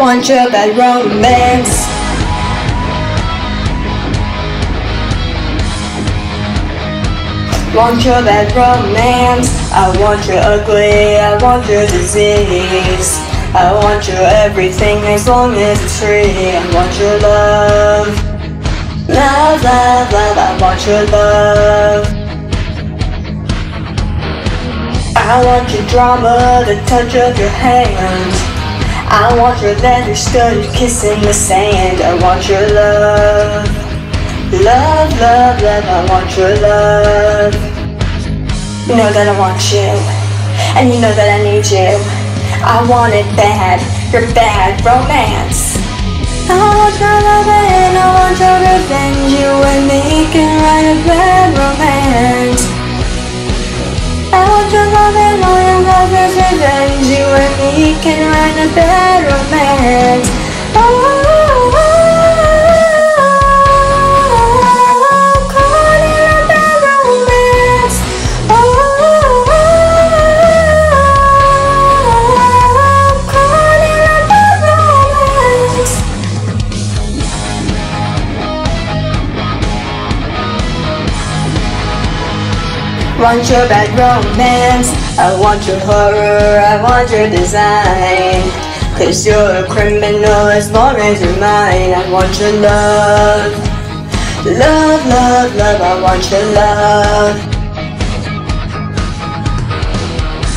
Want your bad romance, want your bad romance. I want your ugly, I want your disease, I want your everything as long as it's free. I want your love, love, love, love. I want your love. I want your drama, the touch of your hands. I want your leather studded kiss in the sand. I want your love, love, love, love. I want your love. You know that I want you, and you know that I need you. I want it bad, your bad romance. I want your love and I want your revenge. You and me can write a bad romance. I want your love and all your love is revenge. You and me can write a bad romance. Oh, call it a bad romance. Oh, call it a bad romance. Want your bad romance. I want your horror, I want your design. Cause you're a criminal as long as you're mine. I want your love, love, love, love. I want your love.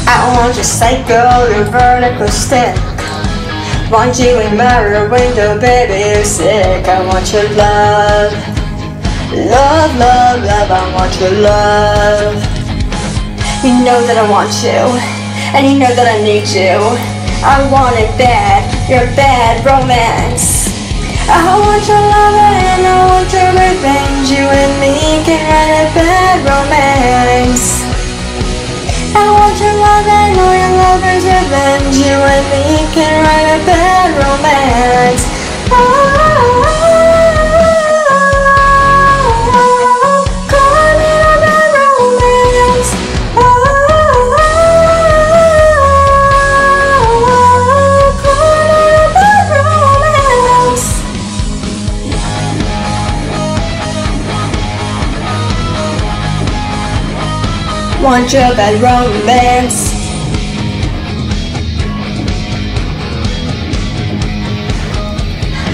I want your psycho, your vertical stick. Want you in my window, baby, you're sick. I want your love, love, love, love. I want your love. You know that I want you, and you know that I need you. I want it bad, your bad romance. I want your love and I want your revenge. You and me can write a bad romance. I want your love and all your lovers' revenge. You and me can write a bad romance. Want your bad romance.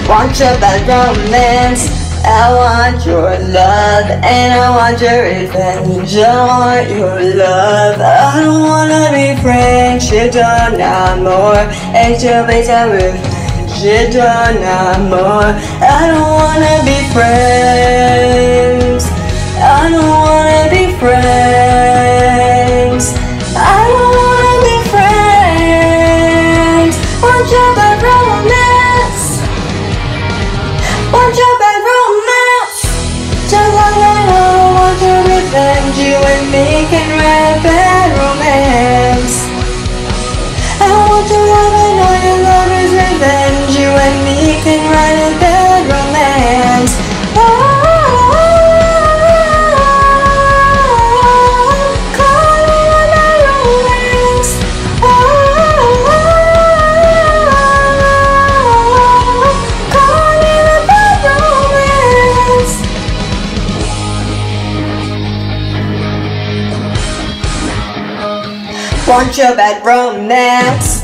Want your bad romance. I want your love and I want your revenge. I want your love. I don't wanna be friends. You don't know more. It's your better revenge. You don't know more. I don't wanna be friends. I don't wanna be friends. I don't wanna be friends. One job at romance. Just a little one to revenge. You and me can rap at romance. I want to love and all your love is revenge. You and me can rap at bad romance. Want your bad romance.